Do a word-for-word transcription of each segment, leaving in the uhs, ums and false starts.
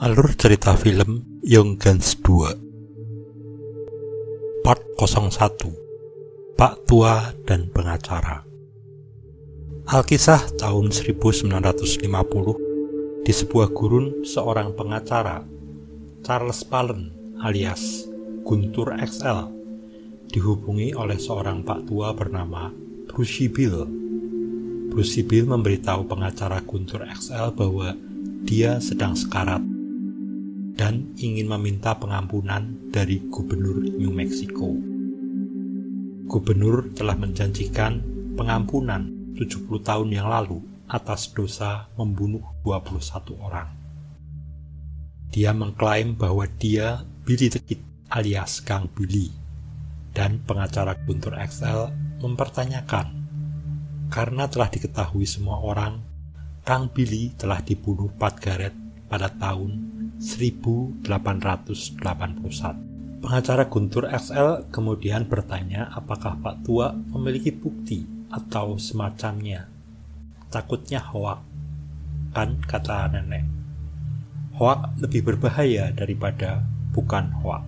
Alur cerita film Young Guns dua Part nol satu Pak Tua dan Pengacara. Alkisah tahun seribu sembilan ratus lima puluh, di sebuah gurun seorang pengacara, Charles Palen alias Gunter X L, dihubungi oleh seorang Pak Tua bernama Brushy Bill. Brushy Bill memberitahu pengacara Gunter X L bahwa dia sedang sekarat dan ingin meminta pengampunan dari Gubernur New Mexico. Gubernur telah menjanjikan pengampunan tujuh puluh tahun yang lalu atas dosa membunuh dua puluh satu orang. Dia mengklaim bahwa dia Billy The Kid alias Kang Billy, dan pengacara Gunter X L mempertanyakan karena telah diketahui semua orang, Kang Billy telah dibunuh Pat Garrett pada tahun seribu delapan ratus delapan puluh satu. Pengacara Gunter X L kemudian bertanya apakah Pak Tua memiliki bukti atau semacamnya. Takutnya hoak, kan, kata nenek. Hoak lebih berbahaya daripada bukan hoak.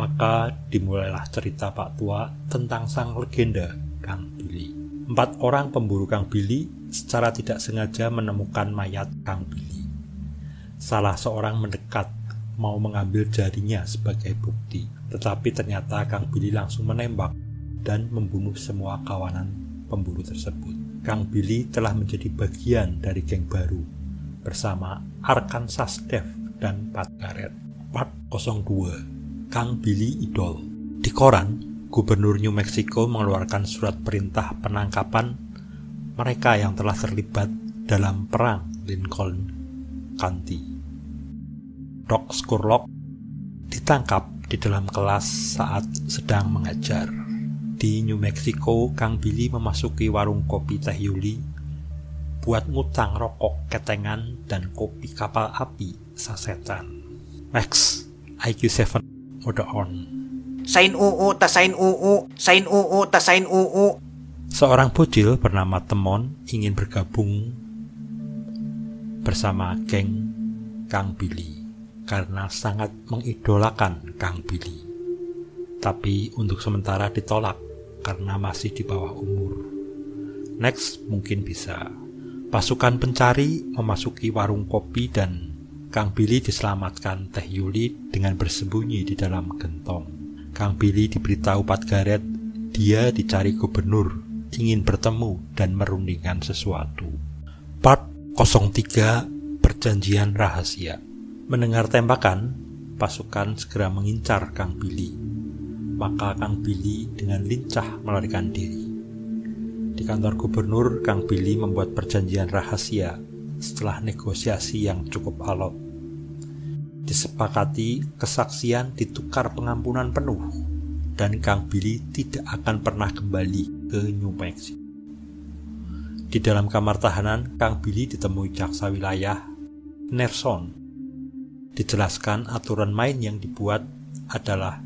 Maka dimulailah cerita Pak Tua tentang sang legenda Kang Billy. Empat orang pemburu Kang Billy secara tidak sengaja menemukan mayat Kang Billy. Salah seorang mendekat, mau mengambil jarinya sebagai bukti. Tetapi ternyata Kang Billy langsung menembak dan membunuh semua kawanan pemburu tersebut. Kang Billy telah menjadi bagian dari geng baru bersama Arkansas Dev dan Pat Garrett. Part nol dua Kang Billy Idol. Di koran, Gubernur New Mexico mengeluarkan surat perintah penangkapan mereka yang telah terlibat dalam perang Lincoln County. Rock Skurlock ditangkap di dalam kelas saat sedang mengajar. Di New Mexico, Kang Billy memasuki warung kopi Teh Yuli buat ngutang rokok ketengan dan kopi kapal api sasetan. Max, I Q tujuh, mode on. Sain uu, tasain uu, sain uu, tasain uu. Seorang bocil bernama Temon ingin bergabung bersama geng Kang Billy karena sangat mengidolakan Kang Billy. Tapi untuk sementara ditolak karena masih di bawah umur. Next mungkin bisa. Pasukan pencari memasuki warung kopi dan Kang Billy diselamatkan Teh Yuli dengan bersembunyi di dalam gentong. Kang Billy diberitahu Pat Garrett dia dicari gubernur, ingin bertemu dan merundingkan sesuatu. Part nol tiga Perjanjian Rahasia. Mendengar tembakan, pasukan segera mengincar Kang Billy. Maka Kang Billy dengan lincah melarikan diri. Di kantor gubernur, Kang Billy membuat perjanjian rahasia setelah negosiasi yang cukup alot. Disepakati kesaksian ditukar pengampunan penuh dan Kang Billy tidak akan pernah kembali ke New Mexico. Di dalam kamar tahanan, Kang Billy ditemui jaksa wilayah Nerson. Dijelaskan aturan main yang dibuat adalah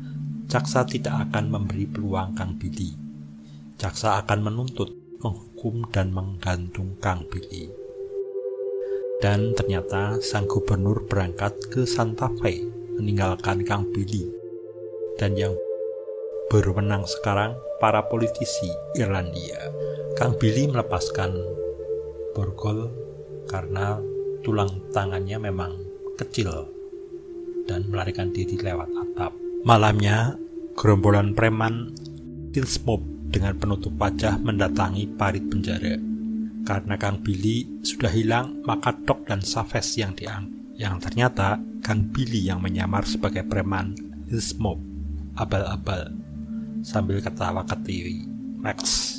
jaksa tidak akan memberi peluang Kang Billy. Jaksa akan menuntut, menghukum, dan menggantung Kang Billy. Dan ternyata sang gubernur berangkat ke Santa Fe meninggalkan Kang Billy. Dan yang berwenang sekarang para politisi Irlandia. Kang Billy melepaskan borgol karena tulang tangannya memang kecil dan melarikan diri lewat atap. Malamnya, gerombolan preman Tilsmob dengan penutup wajah mendatangi parit penjara. Karena Kang Billy sudah hilang, maka Dok dan Savage yang diangkat. Yang ternyata Kang Billy yang menyamar sebagai preman Tilsmob abal-abal sambil ketawa ketiwi. Max.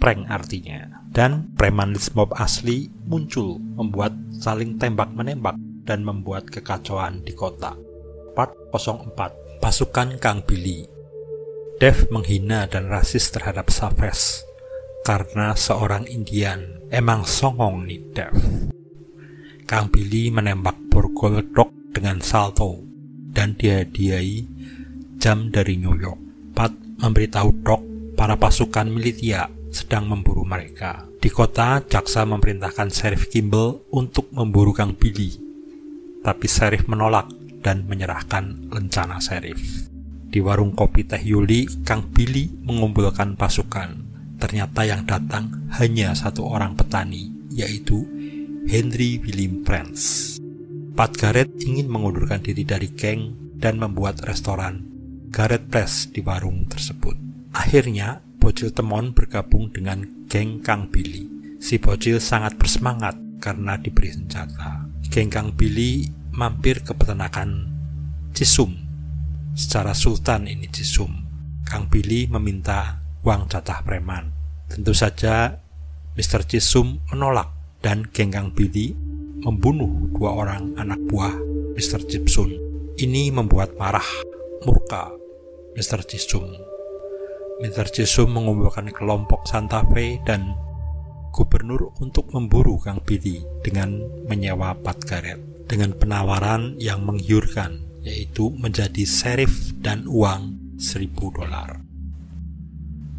Prank artinya. Dan preman Lismob asli muncul, membuat saling tembak-menembak dan membuat kekacauan di kota. Part nol empat Pasukan Kang Billy. Dev menghina dan rasis terhadap Savage karena seorang Indian. Emang songong nih Dev. Kang Billy menembak borgol Dok dengan salto dan dihadiahi jam dari New York. Pat memberitahu Dok para pasukan militia sedang memburu mereka. Di kota, jaksa memerintahkan Sheriff Kimball untuk memburu Kang Billy. tapi Sheriff menolak dan menyerahkan lencana Sheriff. Di warung kopi Teh Yuli, Kang Billy mengumpulkan pasukan. Ternyata yang datang hanya satu orang petani, yaitu Henry William Prince. Pat Garrett ingin mengundurkan diri dari geng dan membuat restoran Garrett Place di warung tersebut. Akhirnya, bocil Temon bergabung dengan geng Kang Billy. Si bocil sangat bersemangat karena diberi senjata. Geng Kang Billy mampir ke peternakan Chisum. Secara sultan ini Chisum. Kang Billy meminta uang jatah preman. Tentu saja mister Chisum menolak dan geng Kang Billy membunuh dua orang anak buah mister Chisum. Ini membuat marah murka mister Chisum. mister Chisum mengumpulkan kelompok Santa Fe dan gubernur untuk memburu Kang Billy dengan menyewa Pat Garrett dengan penawaran yang menggiurkan, yaitu menjadi serif dan uang seribu dolar.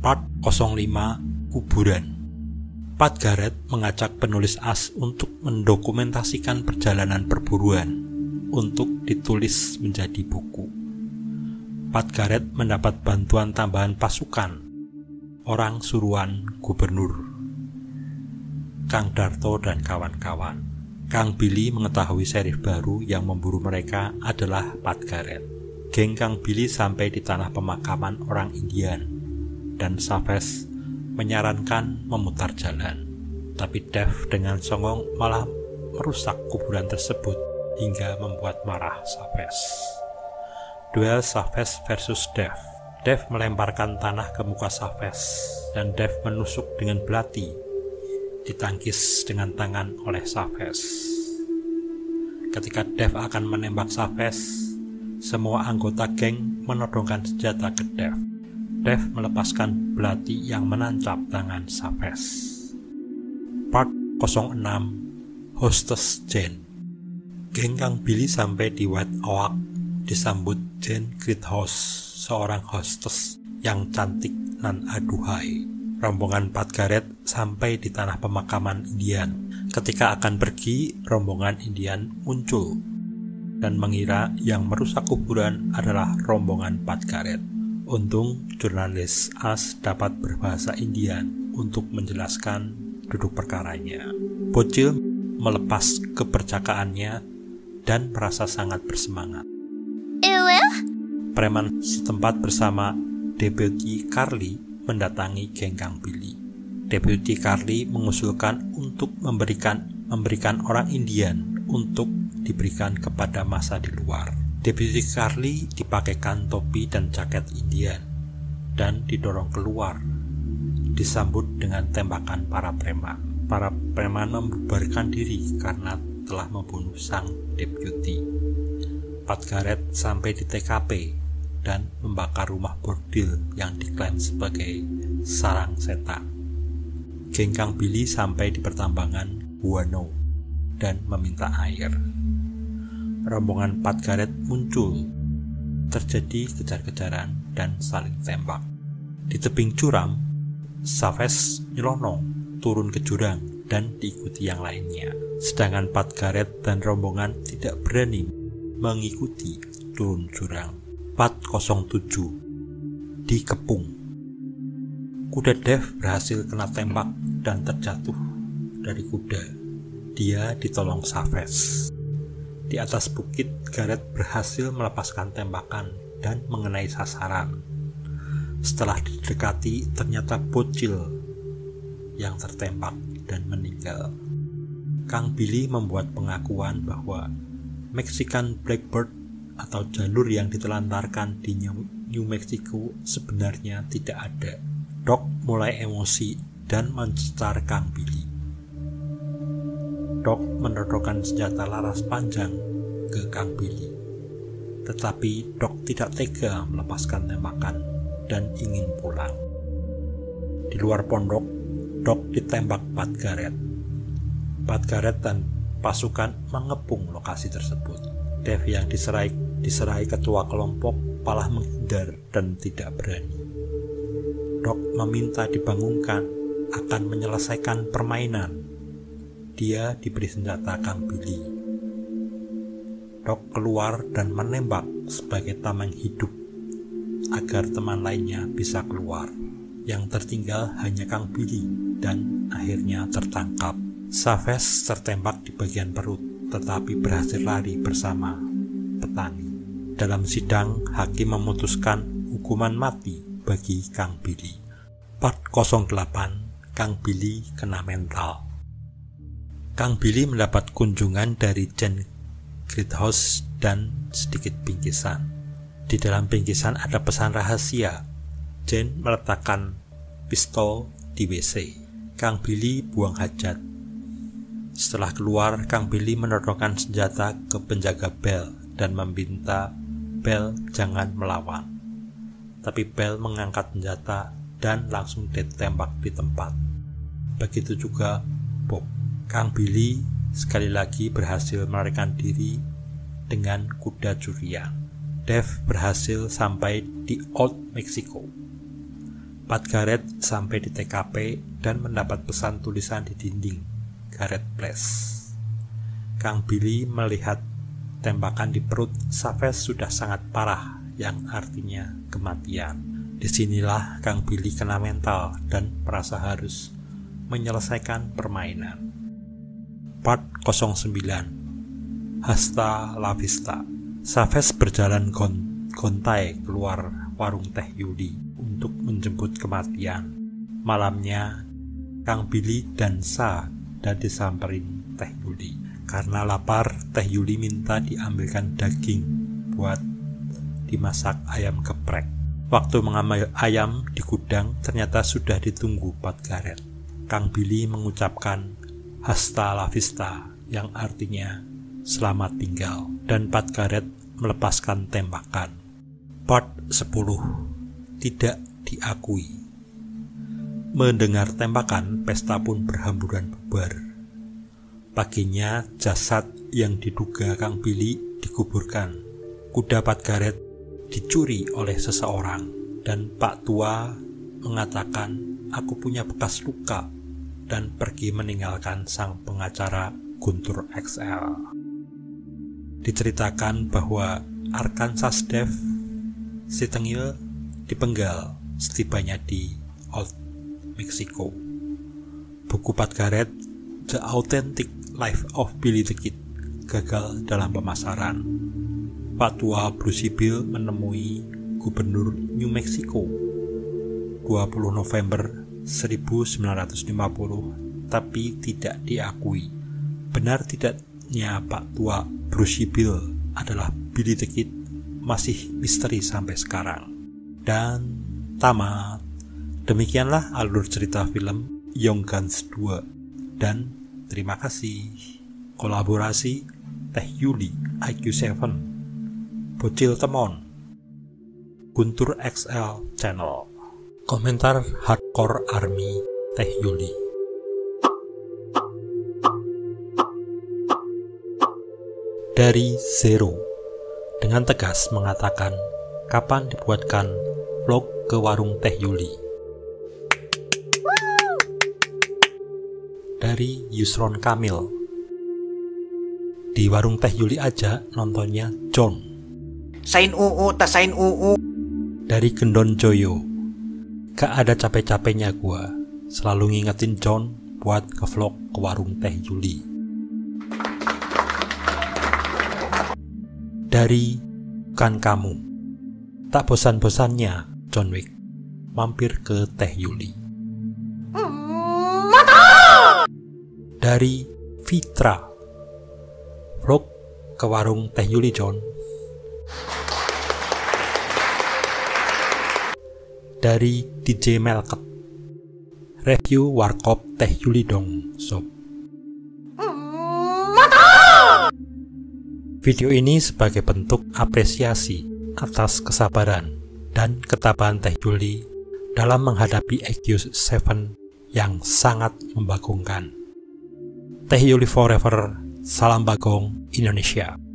Part nol lima, Kuburan. Pat Garrett mengajak penulis as untuk mendokumentasikan perjalanan perburuan untuk ditulis menjadi buku. Pat Garrett mendapat bantuan tambahan pasukan orang suruhan gubernur Kang Darto dan kawan-kawan. Kang Billy mengetahui serif baru yang memburu mereka adalah Pat Garrett. Geng Kang Billy sampai di tanah pemakaman orang Indian dan Savage menyarankan memutar jalan. Tapi Dev dengan songong malah merusak kuburan tersebut hingga membuat marah Savage. Duel Savage versus Dev. Dev melemparkan tanah ke muka Savage dan Dev menusuk dengan belati, ditangkis dengan tangan oleh Savage. Ketika Dev akan menembak Savage, semua anggota geng menodongkan senjata ke Dev. Dev melepaskan belati yang menancap tangan Savage. Part nol enam, Hostess Jane. Geng Kang Billy sampai di White Oak disambut Jane Greathouse, seorang hostess yang cantik nan aduhai. Rombongan Pat Garrett sampai di tanah pemakaman Indian. Ketika akan pergi, rombongan Indian muncul dan mengira yang merusak kuburan adalah rombongan Pat Garrett. Untung jurnalis as dapat berbahasa Indian untuk menjelaskan duduk perkaranya. Bocil melepas kepercakaannya dan merasa sangat bersemangat. Ewe? Preman setempat bersama Deputy Carly mendatangi geng Kang Billy. Deputy Carly mengusulkan untuk memberikan memberikan orang Indian untuk diberikan kepada massa di luar. Deputy Carly dipakaikan topi dan jaket Indian dan didorong keluar, disambut dengan tembakan para preman. Para preman membubarkan diri karena telah membunuh sang deputy. Pat Garrett sampai di T K P dan membakar rumah bordil yang diklaim sebagai sarang setan. Geng Kang Billy sampai di pertambangan Wano dan meminta air. Rombongan Pat Garrett muncul. Terjadi kejar-kejaran dan saling tembak. Di tebing curam, Savage nyelonong turun ke jurang dan diikuti yang lainnya. Sedangkan Pat Garrett dan rombongan tidak berani mengikuti turun jurang. Part nol tujuh, Dikepung. Kuda Dev berhasil kena tembak dan terjatuh dari kuda. Dia ditolong Savage. Di atas bukit, Garrett berhasil melepaskan tembakan dan mengenai sasaran. Setelah didekati, ternyata bocil yang tertembak dan meninggal. Kang Billy membuat pengakuan bahwa Mexican Blackbird atau jalur yang ditelantarkan di New Mexico sebenarnya tidak ada. Doc mulai emosi dan mencecar Kang Billy. Doc menodongkan senjata laras panjang ke Kang Billy. Tetapi Doc tidak tega melepaskan tembakan dan ingin pulang. Di luar pondok, Doc ditembak Pat Garrett. Pat Garrett dan pasukan mengepung lokasi tersebut. Dev yang diserai, diserai ketua kelompok malah menghindar dan tidak berani. Doc meminta dibangunkan akan menyelesaikan permainan. Dia diberi senjata Kang Billy. Rock keluar dan menembak sebagai tameng hidup agar teman lainnya bisa keluar. Yang tertinggal hanya Kang Billy dan akhirnya tertangkap. Savage tertembak di bagian perut tetapi berhasil lari bersama petani. Dalam sidang, hakim memutuskan hukuman mati bagi Kang Billy. Part nol delapan, Kang Billy kena mental. Kang Billy mendapat kunjungan dari Jane Greathouse dan sedikit bingkisan. Di dalam bingkisan ada pesan rahasia. Jane meletakkan pistol di W C. Kang Billy buang hajat. Setelah keluar, Kang Billy menodongkan senjata ke penjaga Bell dan meminta Bell jangan melawan. Tapi Bell mengangkat senjata dan langsung ditembak di tempat. Begitu juga Bob. Kang Billy sekali lagi berhasil melarikan diri dengan kuda curian. Dev berhasil sampai di Old Mexico. Pat Garrett sampai di T K P dan mendapat pesan tulisan di dinding Garrett Place. Kang Billy melihat tembakan di perut Savage sudah sangat parah, yang artinya kematian. Disinilah Kang Billy kena mental dan merasa harus menyelesaikan permainan. Part nol sembilan, Hasta la Vista. Savage berjalan gon- gontai keluar warung Teh Yuli untuk menjemput kematian. Malamnya, Kang Billy dan Sa dan disamperin Teh Yuli. Karena lapar, Teh Yuli minta diambilkan daging buat dimasak ayam geprek. Waktu mengambil ayam di gudang ternyata sudah ditunggu Pat Garrett. Kang Billy mengucapkan Hasta la Vista, yang artinya selamat tinggal, dan Pat Garrett melepaskan tembakan. Part sepuluh, Tidak Diakui. Mendengar tembakan, pesta pun berhamburan bubar. Paginya, jasad yang diduga Kang Billy dikuburkan. Kuda Pat Garrett dicuri oleh seseorang, dan Pak Tua mengatakan, "Aku punya bekas luka," dan pergi meninggalkan sang pengacara Gunter X L. Diceritakan bahwa Arkansas Dev si tengil dipenggal setibanya di Old Mexico. Buku Pat Garrett The Authentic Life of Billy the Kid gagal dalam pemasaran. Pak Tua Brushy Bill menemui Gubernur New Mexico dua puluh November seribu sembilan ratus lima puluh, tapi tidak diakui. Benar tidaknya Pak Tua Brushy Bill adalah Billy the Kid masih misteri sampai sekarang. Dan tamat. Demikianlah alur cerita film Young Guns dua. Dan terima kasih. Kolaborasi Teh Yuli, I Q tujuh, Bocil Temon, Gunter X L Channel. Komentar Hardcore Army Teh Yuli. Dari Zero dengan tegas mengatakan kapan dibuatkan vlog ke warung Teh Yuli. Dari Yusron Kamil. Di warung Teh Yuli aja nontonnya John. Sain uu ta sain uu. Dari Gendon Joyo. Gak ada capek-capeknya gua, selalu ngingetin John buat ngevlog ke warung Teh Yuli. Dari Kan Kamu. Tak bosan-bosannya John Wick mampir ke Teh Yuli. Mata! Dari Fitra. Vlog ke warung Teh Yuli John. Dari D J Melket. Review warkop Teh Yuli dong sob. Video ini sebagai bentuk apresiasi atas kesabaran dan ketabahan Teh Yuli dalam menghadapi I Q tujuh yang sangat membagongkan. Teh Yuli Forever. Salam Bagong Indonesia.